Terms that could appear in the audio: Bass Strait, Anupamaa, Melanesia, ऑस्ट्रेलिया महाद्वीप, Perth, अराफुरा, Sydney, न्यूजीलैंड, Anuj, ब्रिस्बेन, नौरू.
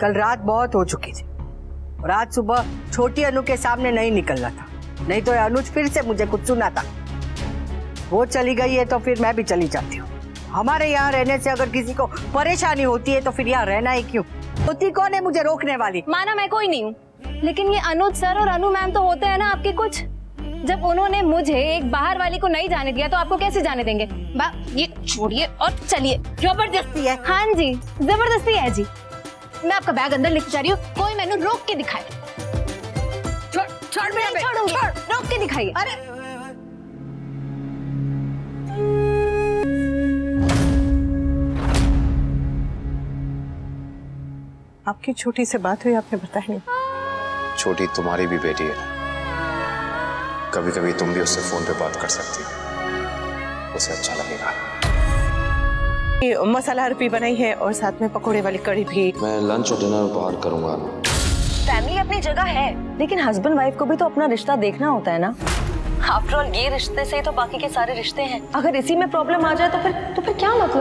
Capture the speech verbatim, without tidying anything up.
कल रात बहुत हो चुकी थी और आज सुबह छोटी अनु के सामने नहीं निकलना था, नहीं तो अनुज फिर से मुझे कुछ सुनाता। वो चली गई है तो फिर मैं भी चली जाती हूँ। हमारे यहाँ रहने से अगर किसी को परेशानी होती है तो फिर यहाँ रहना ही क्यों? होती कौन है मुझे रोकने वाली? माना मैं कोई नहीं हूँ, लेकिन ये अनुज सर और अनु मैम तो होते हैं ना आपके कुछ। जब उन्होंने मुझे एक बाहर वाली को नहीं जाने दिया तो आपको कैसे जाने देंगे? बा ये छोड़िए और चलिए। जबरदस्ती है? हाँ जी जबरदस्ती है जी। मैं आपका बैग अंदर लेके जा रही हूँ, कोई मैंने रोक के दिखाए। छोड़, छोड़ मेरा बैग, छोड़ूंगी, रोक के दिखाइए। अरे आपकी छोटी से बात हुई, आपने बताया नहीं? छोटी तुम्हारी भी बेटी है ना, कभी कभी तुम भी उससे फोन पे बात कर सकती हो, उसे अच्छा लगेगा। मसाला हरपी बनाई है और साथ में पकोड़े वाली कड़ी भी। मैं लंच और डिनर बाहर करूंगा। फैमिली अपनी जगह है, लेकिन हस्बैंड वाइफ को भी तो अपना रिश्ता देखना होता है ना। आफ्टर ऑल ये रिश्ते से ही तो बाकी के सारे रिश्ते हैं। अगर इसी में प्रॉब्लम आ जाए तो फिर तो फिर क्या मतलब?